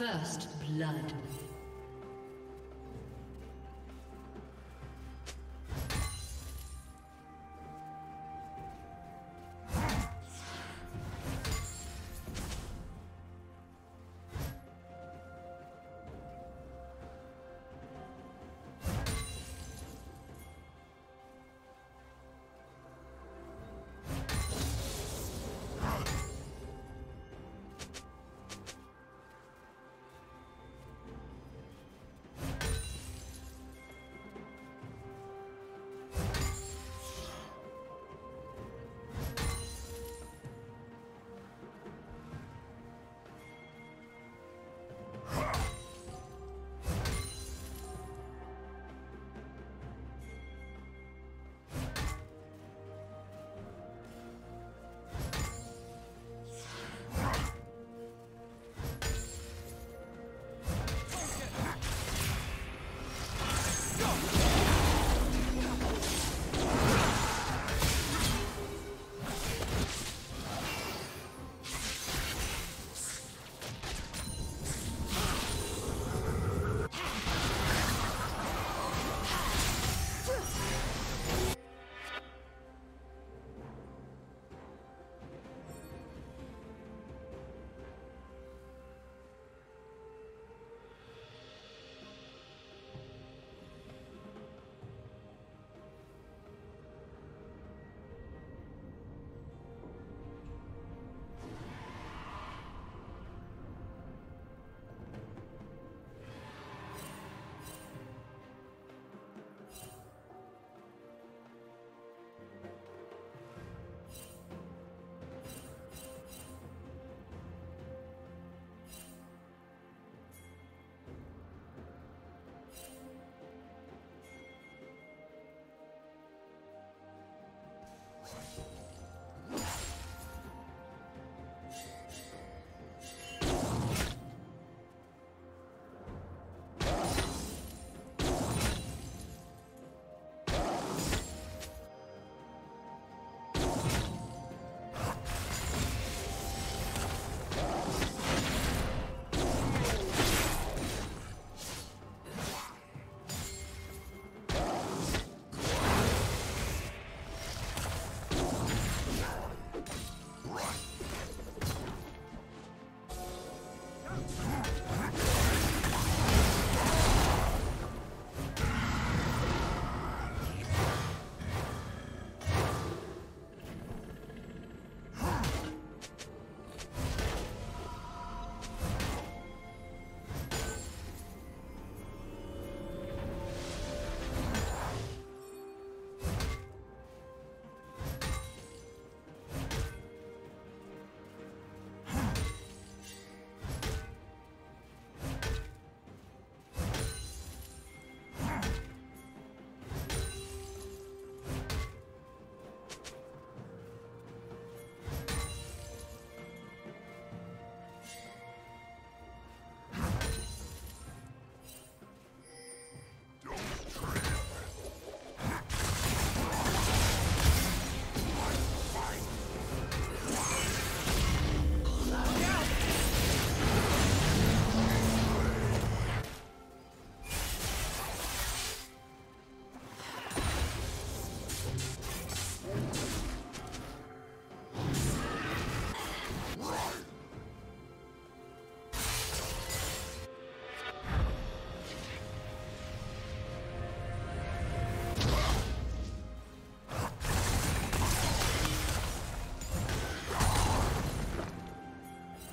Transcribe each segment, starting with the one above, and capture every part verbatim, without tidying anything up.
First blood.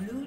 Blue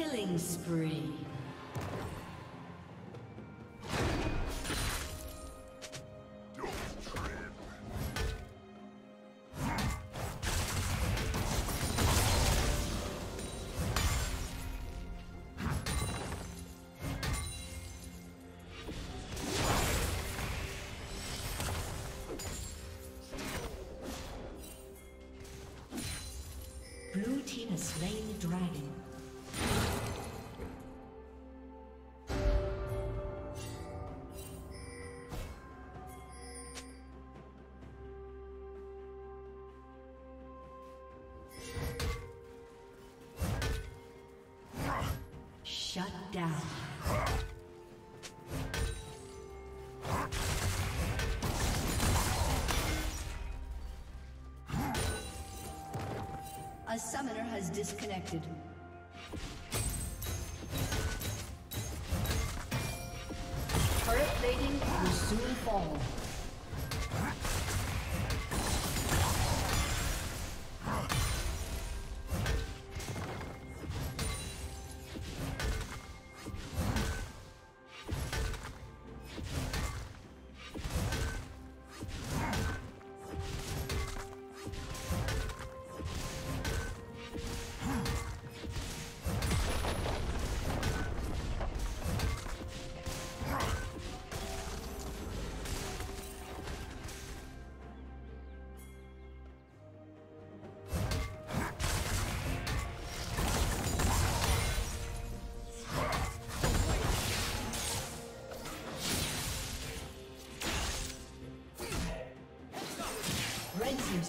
Killing spree. Slain the dragon. Shut down. A summoner has disconnected. Turret plating will soon fall. His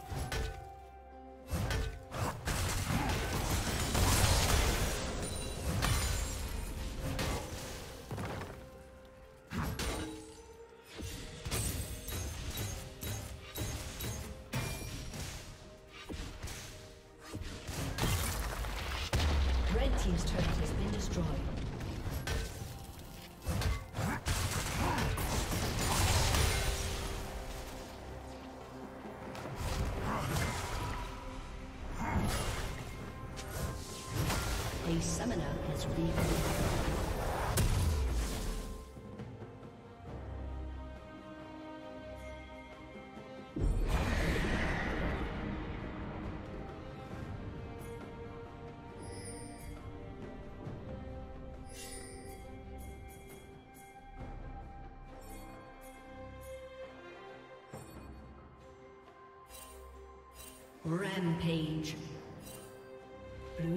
Team's turret has been destroyed. A summoner has reappeared. Rampage. Blue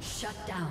Shut down.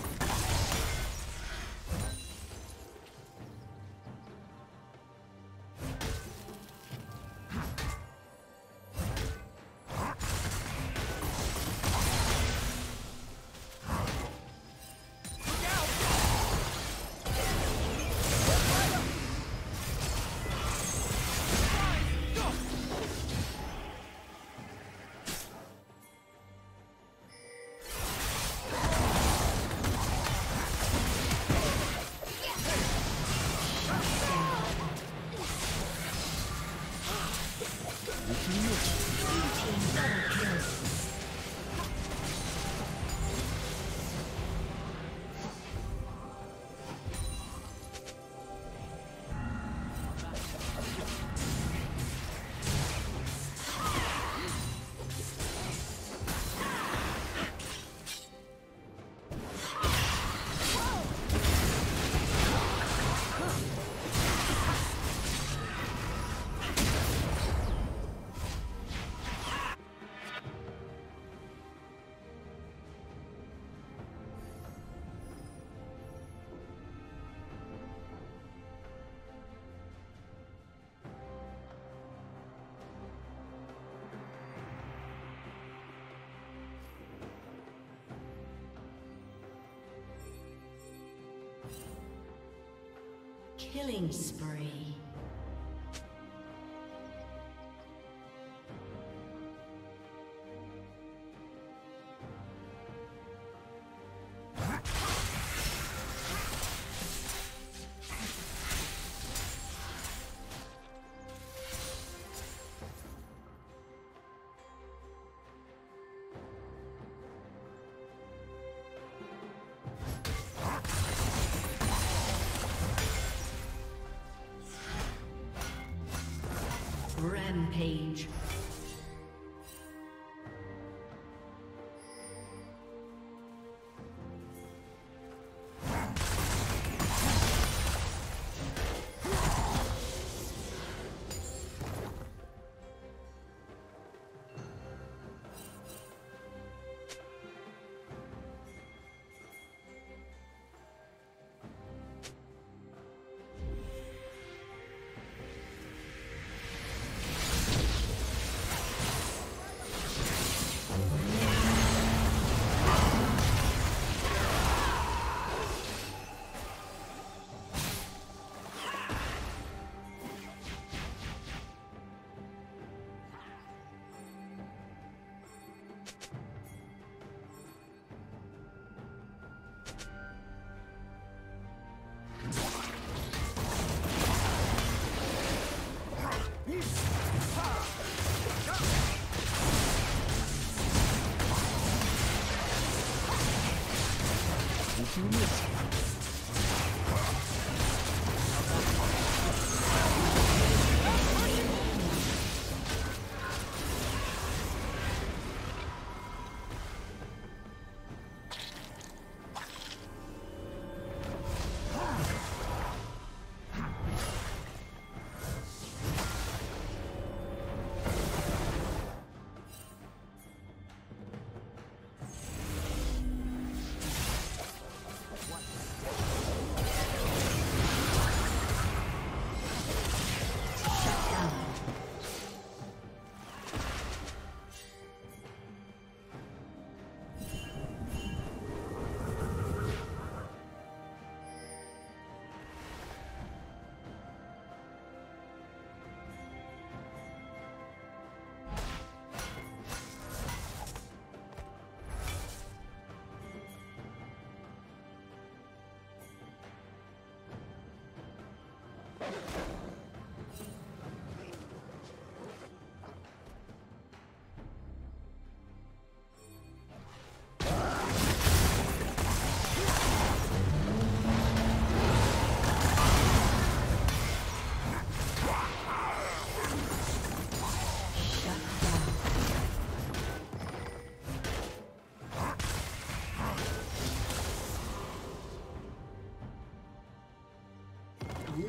Killing spree. Rampage.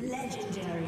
Legendary.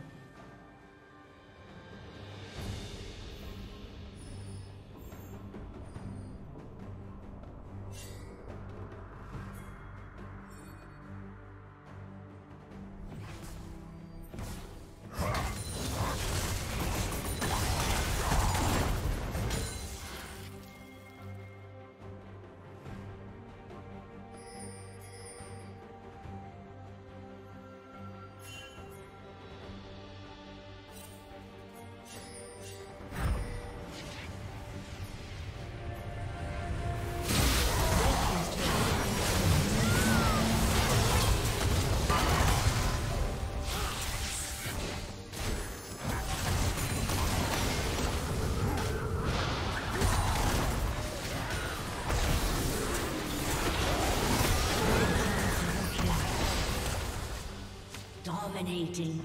Dominating.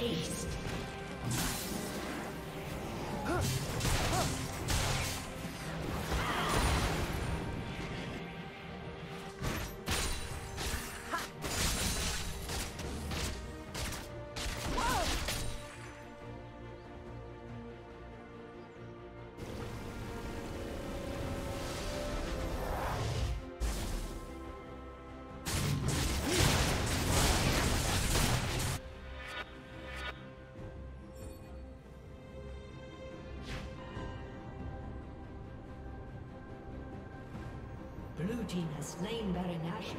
Aced. Blue team has slain Baron Nashor.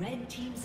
Red team's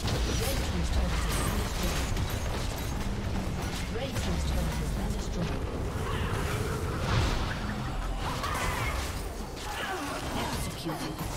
Red team's turret has been destroyed. Red team's turret has been destroyed. Executed.